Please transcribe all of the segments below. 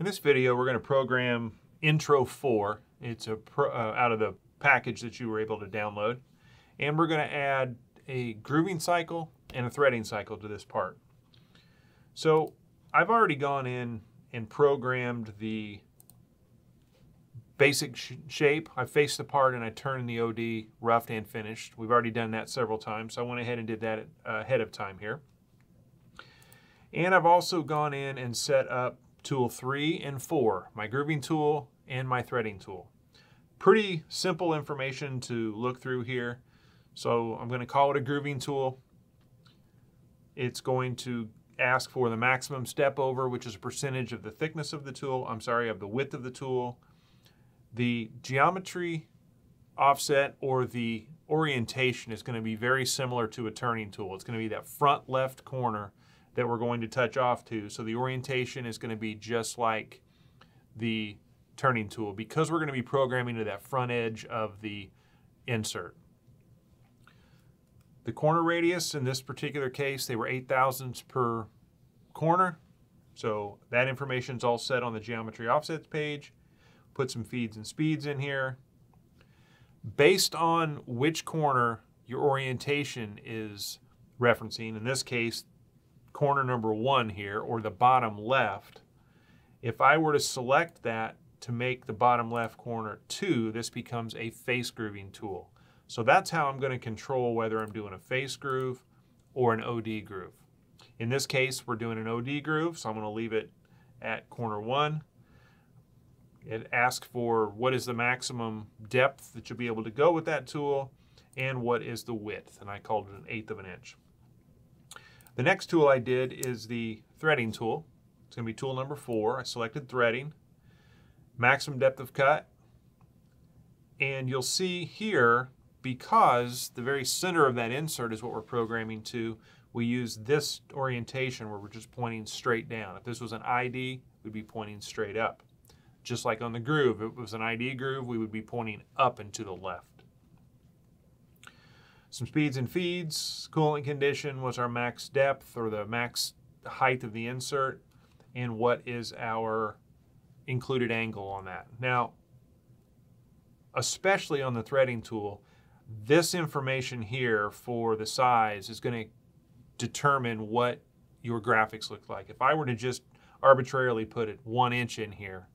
In this video, we're going to program Intro 4. It's out of the package that you were able to download. And we're going to add a grooving cycle and a threading cycle to this part. So I've already gone in and programmed the basic shape. I faced the part and I turned the OD roughed and finished. We've already done that several times, so I went ahead and did that ahead of time here. And I've also gone in and set up tool 3 and 4, my grooving tool and my threading tool. Pretty simple information to look through here. So I'm going to call it a grooving tool. It's going to ask for the maximum step over, which is a percentage of the thickness of the tool, of the width of the tool, the geometry offset or the orientation is going to be very similar to a turning tool. It's going to be that front left corner that we're going to touch off to. So the orientation is going to be just like the turning tool because we're going to be programming to that front edge of the insert. The corner radius, in this particular case, they were 8 thousandths per corner. So that information is all set on the geometry offsets page. Put some feeds and speeds in here. Based on which corner your orientation is referencing, in this case, corner number 1 here, or the bottom left, if I were to select that to make the bottom left corner 2, this becomes a face grooving tool. So that's how I'm going to control whether I'm doing a face groove or an OD groove. In this case, we're doing an OD groove, so I'm going to leave it at corner 1. It asks for what is the maximum depth that you'll be able to go with that tool and what is the width, and I called it an 1/8 of an inch. The next tool I did is the threading tool. It's going to be tool number 4. I selected threading, maximum depth of cut, and you'll see here, because the very center of that insert is what we're programming to, we use this orientation where we're just pointing straight down. If this was an ID, we'd be pointing straight up. Just like on the groove, if it was an ID groove, we would be pointing up and to the left. Some speeds and feeds, coolant condition, what's our max depth or the max height of the insert, and what is our included angle on that. Now, especially on the threading tool, this information here for the size is going to determine what your graphics look like. If I were to just arbitrarily put it 1 inch in here,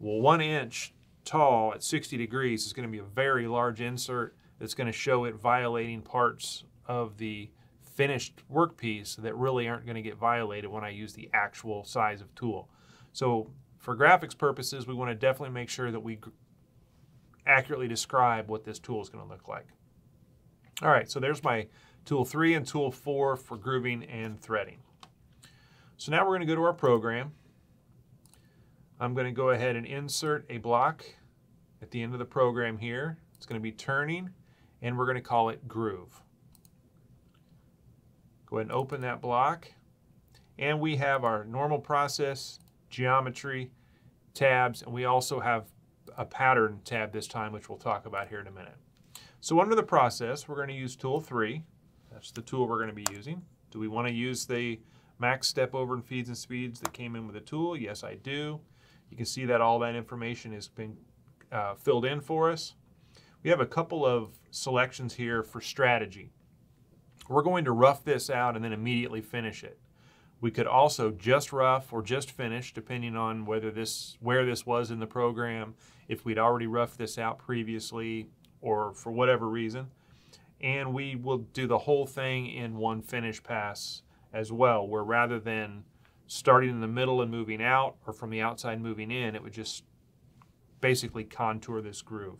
well, 1 inch tall at 60 degrees is going to be a very large insert that's going to show it violating parts of the finished workpiece that really aren't going to get violated when I use the actual size of tool. So for graphics purposes, we want to definitely make sure that we accurately describe what this tool is going to look like. All right, so there's my tool 3 and tool 4 for grooving and threading. So now we're going to go to our program. I'm going to go ahead and insert a block at the end of the program here. It's going to be turning, and we're going to call it groove. Go ahead and open that block, and we have our normal process, geometry, tabs, and we also have a pattern tab this time, which we'll talk about here in a minute. So under the process, we're going to use tool 3. That's the tool we're going to be using. Do we want to use the max step over and feeds and speeds that came in with the tool? Yes, I do. You can see that all that information has been filled in for us. We have a couple of selections here for strategy. We're going to rough this out and then immediately finish it. We could also just rough or just finish, depending on whether where this was in the program, if we'd already roughed this out previously or for whatever reason. And we will do the whole thing in one finish pass as well, where rather than starting in the middle and moving out, or from the outside moving in, it would just basically contour this groove.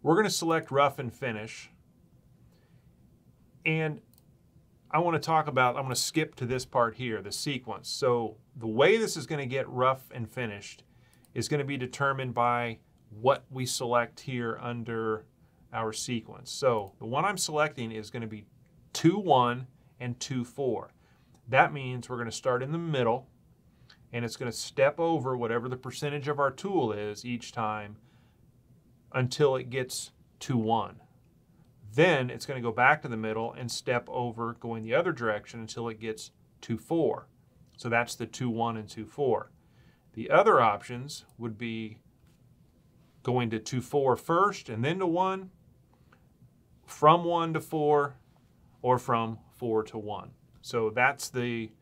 We're going to select rough and finish. And I'm going to skip to this part here, the sequence. So the way this is going to get rough and finished is going to be determined by what we select here under our sequence. So the one I'm selecting is going to be 2-1 and 2-4. That means we're going to start in the middle, and it's going to step over whatever the percentage of our tool is each time until it gets to 1. Then it's going to go back to the middle and step over going the other direction until it gets to 4. So that's the 2-1 and 2-4. The other options would be going to 2/4 first and then to 1, from 1 to 4, or from 4 to 1. So that's the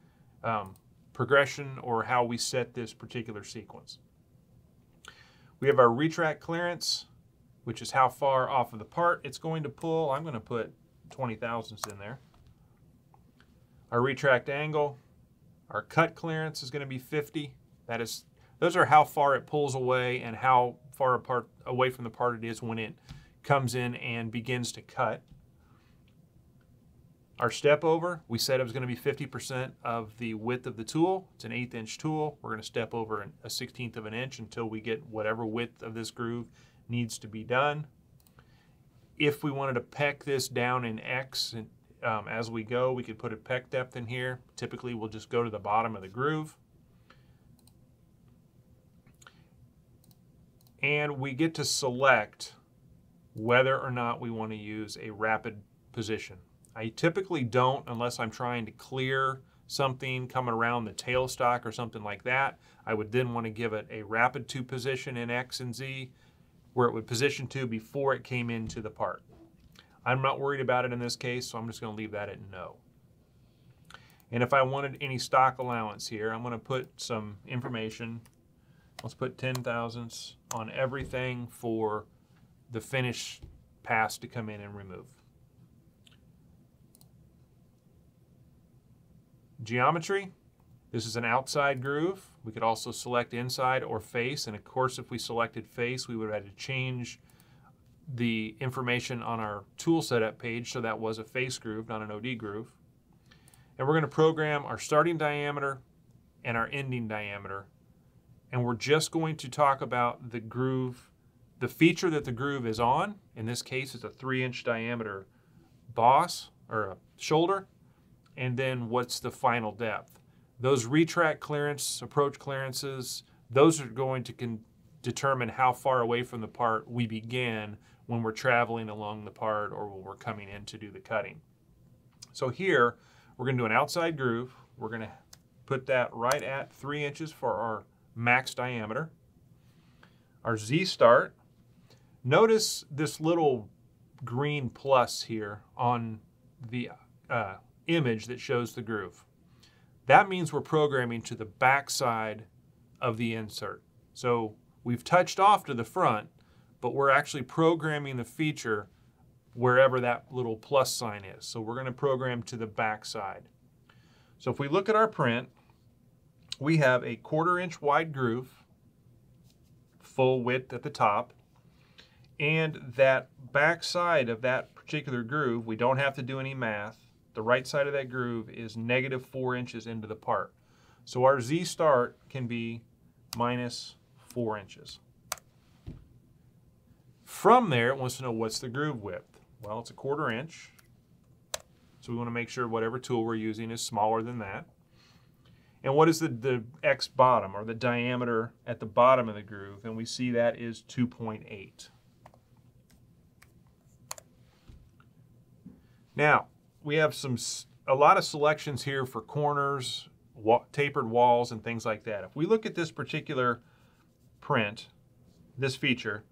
progression or how we set this particular sequence. We have our retract clearance, which is how far off of the part it's going to pull. I'm going to put 20 thousandths in there. Our retract angle, our cut clearance is going to be 50. That is, those are how far it pulls away and how far apart away from the part it is when it comes in and begins to cut. Our step over, we said it was going to be 50% of the width of the tool. It's an 1/8 inch tool. We're going to step over a 1/16 of an inch until we get whatever width of this groove needs to be done. If we wanted to peck this down in X as we go, we could put a peck depth in here. Typically, we'll just go to the bottom of the groove. And we get to select whether or not we want to use a rapid position. I typically don't unless I'm trying to clear something coming around the tailstock or something like that. I would then want to give it a rapid to position in X and Z where it would position to before it came into the part. I'm not worried about it in this case, so I'm just going to leave that at no. And if I wanted any stock allowance here, I'm going to put some information. Let's put 10 thousandths on everything for the finish pass to come in and remove. Geometry, this is an outside groove. We could also select inside or face, and of course if we selected face we would have had to change the information on our tool setup page so that was a face groove, not an OD groove. And we're going to program our starting diameter and our ending diameter, and we're just going to talk about the groove, the feature that the groove is on. In this case it's a 3-inch diameter boss or a shoulder. And then what's the final depth? Those retract clearance, approach clearances, those are going to determine how far away from the part we begin when we're traveling along the part or when we're coming in to do the cutting. So here, we're going to do an outside groove. We're going to put that right at 3 inches for our max diameter. Our Z start. Notice this little green plus here on the image that shows the groove. That means we're programming to the back side of the insert. So we've touched off to the front, but we're actually programming the feature wherever that little plus sign is. So we're going to program to the back side. So if we look at our print, we have a 1/4 inch wide groove, full width at the top, and that back side of that particular groove, we don't have to do any math. The right side of that groove is -4 inches into the part. So our Z start can be -4 inches. From there, it wants to know what's the groove width. Well, it's a 1/4 inch. So we want to make sure whatever tool we're using is smaller than that. And what is the X bottom, or the diameter at the bottom of the groove? And we see that is 2.8. Now, we have a lot of selections here for corners, tapered walls, and things like that. If we look at this particular print, this feature,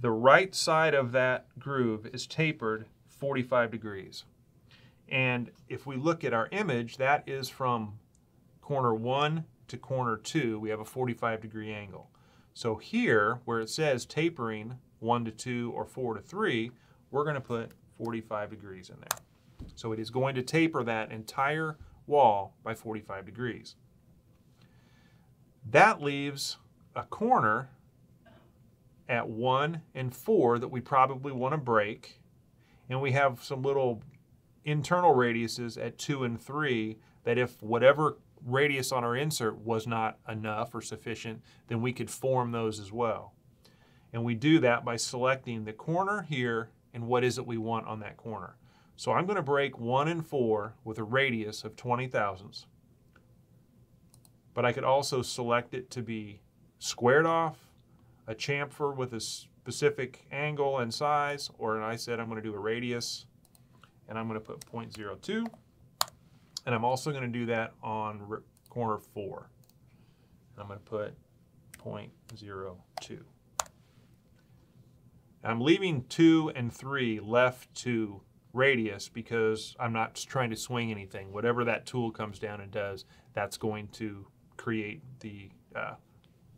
the right side of that groove is tapered 45 degrees. And if we look at our image, that is from corner 1 to corner 2. We have a 45 degree angle. So here, where it says tapering 1 to 2 or 4 to 3, we're going to put 45 degrees in there. So it is going to taper that entire wall by 45 degrees. That leaves a corner at 1 and 4 that we probably want to break. And we have some little internal radiuses at 2 and 3 that if whatever radius on our insert was not enough or sufficient, then we could form those as well. And we do that by selecting the corner here and what is it we want on that corner. So I'm going to break 1 and 4 with a radius of 20 thousandths. But I could also select it to be squared off, a chamfer with a specific angle and size, or I said I'm going to do a radius, and I'm going to put 0.02. And I'm also going to do that on corner 4. I'm going to put 0.02. I'm leaving 2 and 3 left to radius because I'm not trying to swing anything. Whatever that tool comes down and does, that's going to create the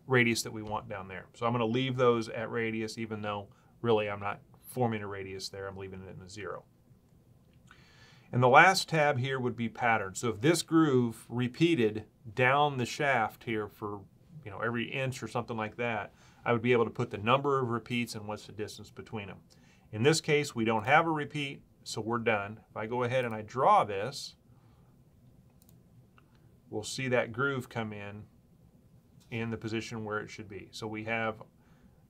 radius that we want down there. So I'm going to leave those at radius, even though really I'm not forming a radius there. I'm leaving it in a 0. And the last tab here would be pattern. So if this groove repeated down the shaft here for, you know, every inch or something like that, I would be able to put the number of repeats and what's the distance between them. In this case, we don't have a repeat, so we're done. If I go ahead and I draw this, we'll see that groove come in the position where it should be. So we have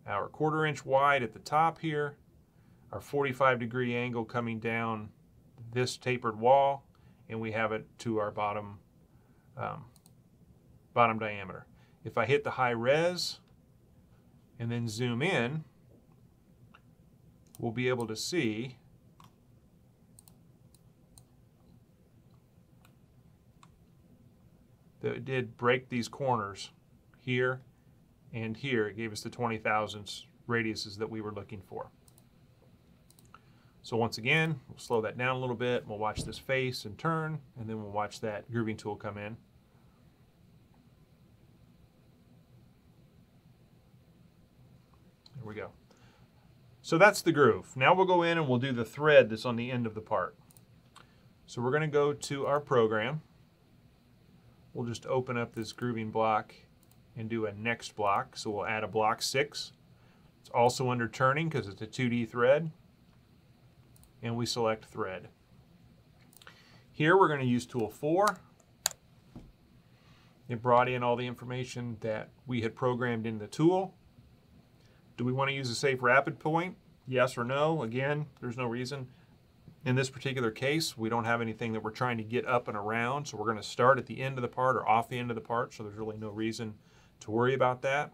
our 1/4 inch wide at the top here, our 45-degree angle coming down this tapered wall, and we have it to our bottom diameter. If I hit the high res and then zoom in, we'll be able to see that it did break these corners here and here. It gave us the 20 thousandths radiuses that we were looking for. So once again, we'll slow that down a little bit. We'll watch this face and turn, and then we'll watch that grooving tool come in. There we go. So that's the groove. Now we'll go in and we'll do the thread that's on the end of the part. So we're going to go to our program. We'll just open up this grooving block and do a next block. So we'll add a block 6. It's also under turning because it's a 2D thread. And we select thread. Here we're going to use tool 4. It brought in all the information that we had programmed in the tool. Do we want to use a safe rapid point? Yes or no? Again, there's no reason. In this particular case, we don't have anything that we're trying to get up and around, so we're going to start at the end of the part or off the end of the part, so there's really no reason to worry about that.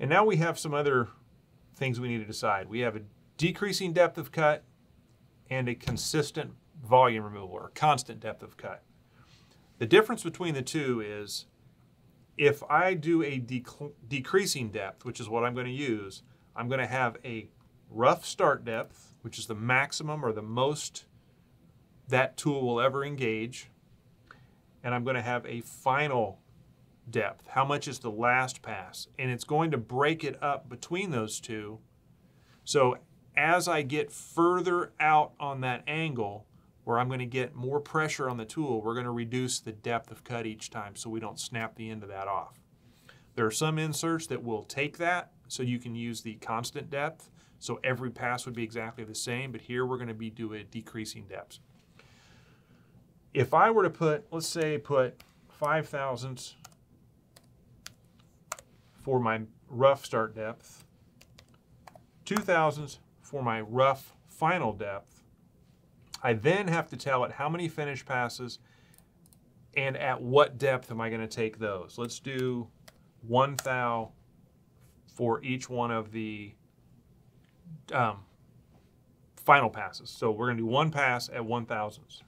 And now we have some other things we need to decide. We have a decreasing depth of cut and a consistent volume removal, or constant depth of cut. The difference between the two is if I do a decreasing depth, which is what I'm going to use, I'm going to have a rough start depth, which is the maximum or the most that tool will ever engage, and I'm going to have a final depth. How much is the last pass? And it's going to break it up between those two. So as I get further out on that angle where I'm going to get more pressure on the tool, we're going to reduce the depth of cut each time so we don't snap the end of that off. There are some inserts that will take that, so you can use the constant depth, so every pass would be exactly the same, but here we're going to be doing decreasing depths. If I were to put, let's say, put 5 thousandths for my rough start depth, 2 thousandths for my rough final depth. I then have to tell it how many finish passes and at what depth am I going to take those. Let's do 1 thou for each one of the final passes. So we're going to do one pass at 1 thousandths.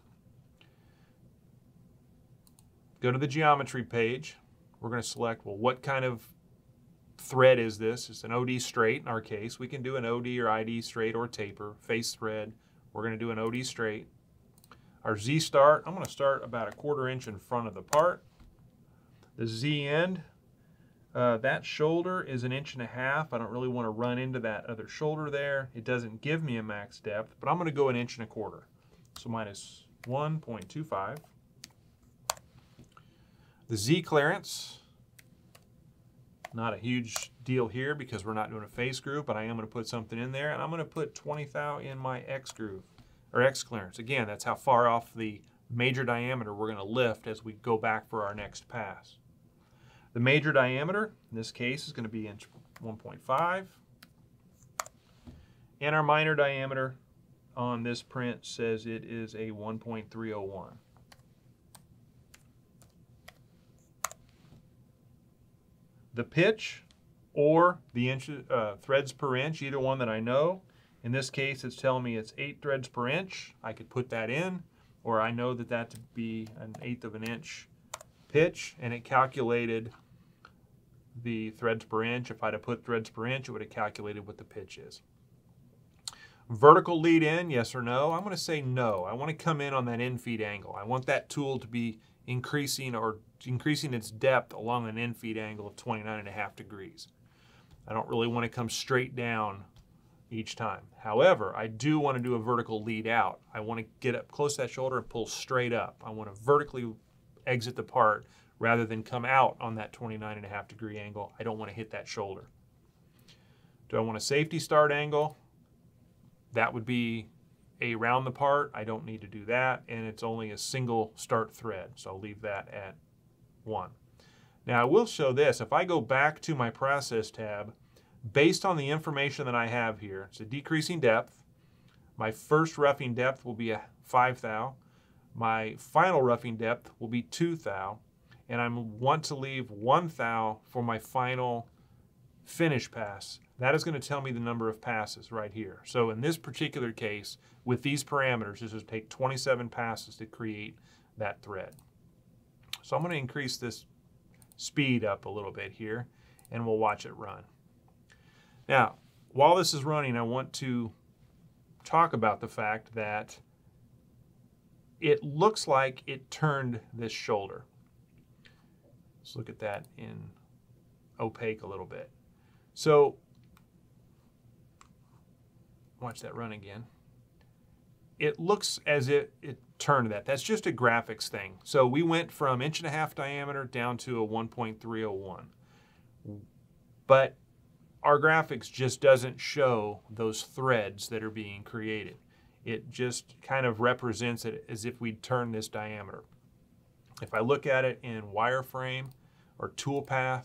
Go to the geometry page. We're going to select, well, what kind of thread is this? It's an OD straight in our case. We can do an OD or ID straight or taper, face thread. We're going to do an OD straight. Our Z start, I'm going to start about 1/4 inch in front of the part. The Z end, that shoulder is 1.5 inches. I don't really want to run into that other shoulder there. It doesn't give me a max depth, but I'm going to go 1.25 inches. So minus 1.25. The Z clearance, not a huge deal here because we're not doing a face groove, but I am going to put something in there, and I'm going to put 20 thou in my X groove, or X clearance. Again, that's how far off the major diameter we're going to lift as we go back for our next pass. The major diameter, in this case, is going to be inch 1.5. And our minor diameter on this print says it is a 1.301. The pitch or the inch, threads per inch, either one that I know. In this case, it's telling me it's 8 threads per inch. I could put that in, or I know that to be 1/8 of an inch pitch, and it calculated the threads per inch. If I'd have put threads per inch, it would have calculated what the pitch is. Vertical lead in, yes or no? I'm going to say no. I want to come in on that end feed angle. I want that tool to be increasing its depth along an end feed angle of 29.5 degrees. I don't really want to come straight down each time. However, I do want to do a vertical lead out. I want to get up close to that shoulder and pull straight up. I want to vertically exit the part rather than come out on that 29.5 degree angle. I don't want to hit that shoulder. Do I want a safety start angle? That would be around the part. I don't need to do that, and it's only a single start thread, so I'll leave that at 1. Now I will show this. If I go back to my process tab, based on the information that I have here, it's a decreasing depth. My first roughing depth will be a 5 thou. My final roughing depth will be 2 thou. And I want to leave 1 thou for my final finish pass. That is going to tell me the number of passes right here. So in this particular case, with these parameters, this would take 27 passes to create that thread. So I'm going to increase this speed up a little bit here, and we'll watch it run. Now, while this is running, I want to talk about the fact that it looks like it turned this shoulder. Let's look at that in opaque a little bit. So, watch that run again. It looks as if it turned that. That's just a graphics thing. So we went from 1.5 inch diameter down to a 1.301. But our graphics just doesn't show those threads that are being created. It just kind of represents it as if we'd turn this diameter. If I look at it in wireframe or toolpath,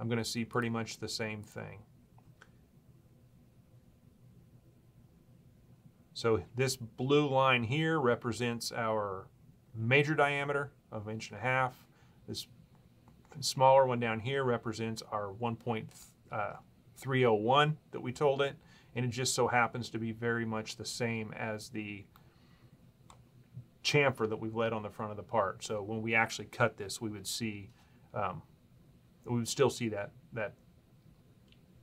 I'm going to see pretty much the same thing. So this blue line here represents our major diameter of 1.5 inch. This smaller one down here represents our 1.301 that we told it, and it just so happens to be very much the same as the chamfer that we've laid on the front of the part. So when we actually cut this, we would see, we would still see that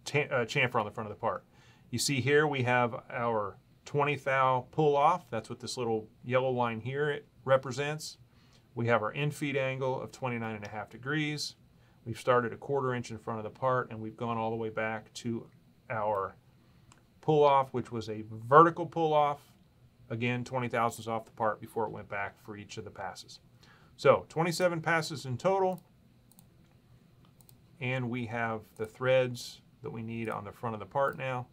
chamfer on the front of the part. You see here we have our 20 thou pull off. That's what this little yellow line here it represents. We have our end feed angle of 29.5 degrees. We've started a 1/4 inch in front of the part, and we've gone all the way back to our pull-off, which was a vertical pull-off. Again, 20 thousandths off the part before it went back for each of the passes. So 27 passes in total, and we have the threads that we need on the front of the part now.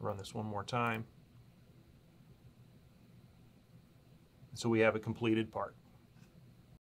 Run this one more time. So we have a completed part.